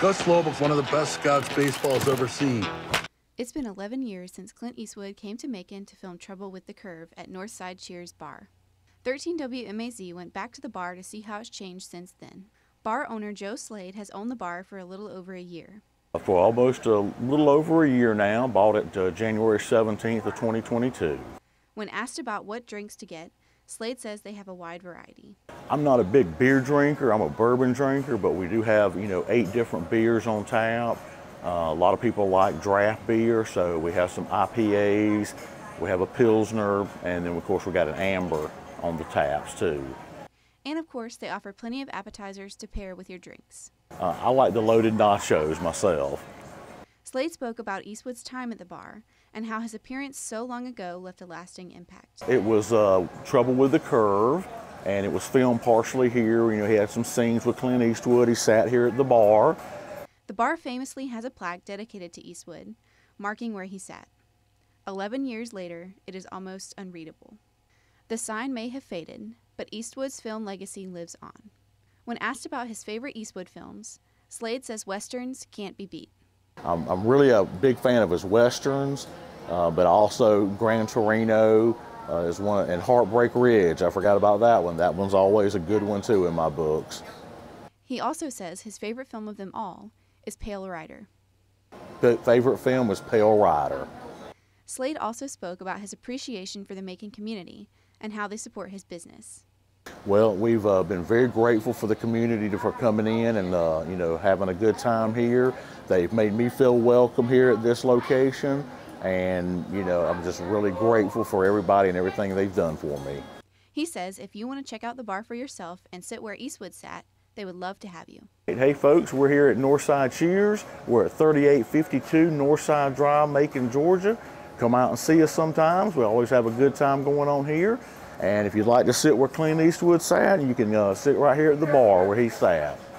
Gus Loeb is one of the best scouts baseball has ever seen. It's been 11 years since Clint Eastwood came to Macon to film Trouble with the Curve at Northside Cheers Bar. 13WMAZ went back to the bar to see how it's changed since then. Bar owner Joe Slade has owned the bar for a little over a year. For almost a little over a year now, bought it January 17th of 2022. When asked about what drinks to get, Slade says they have a wide variety. I'm not a big beer drinker, I'm a bourbon drinker, but we do have, you know, 8 different beers on tap. A lot of people like draft beer, so we have some IPAs, we have a Pilsner, and then of course we got an amber on the taps too. And of course they offer plenty of appetizers to pair with your drinks. I like the loaded nachos myself. Slade spoke about Eastwood's time at the bar and how his appearance so long ago left a lasting impact. It was Trouble with the Curve, and it was filmed partially here. You know, he had some scenes with Clint Eastwood. He sat here at the bar. The bar famously has a plaque dedicated to Eastwood, marking where he sat. 11 years later, it is almost unreadable. The sign may have faded, but Eastwood's film legacy lives on. When asked about his favorite Eastwood films, Slade says westerns can't be beat. I'm really a big fan of his westerns, but also Gran Torino is one, and Heartbreak Ridge. I forgot about that one. That one's always a good one too in my books. He also says his favorite film of them all is Pale Rider. The favorite film was Pale Rider. Slade also spoke about his appreciation for the Macon community and how they support his business. Well, we've been very grateful for the community for coming in and you know, having a good time here. They've made me feel welcome here at this location, and you know, I'm just really grateful for everybody and everything they've done for me. He says if you want to check out the bar for yourself and sit where Eastwood sat, they would love to have you. Hey folks, we're here at Northside Cheers. We're at 3852 Northside Drive, Macon, Georgia. Come out and see us sometimes. We always have a good time going on here. And if you'd like to sit where Clint Eastwood sat, you can sit right here at the bar where he sat.